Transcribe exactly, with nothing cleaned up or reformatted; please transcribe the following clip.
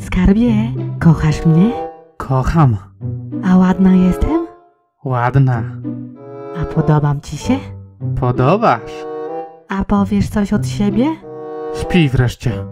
Skarbie, kochasz mnie? Kocham. A ładna jestem? Ładna. A podobam ci się? Podobasz. A powiesz coś od siebie? Śpij wreszcie.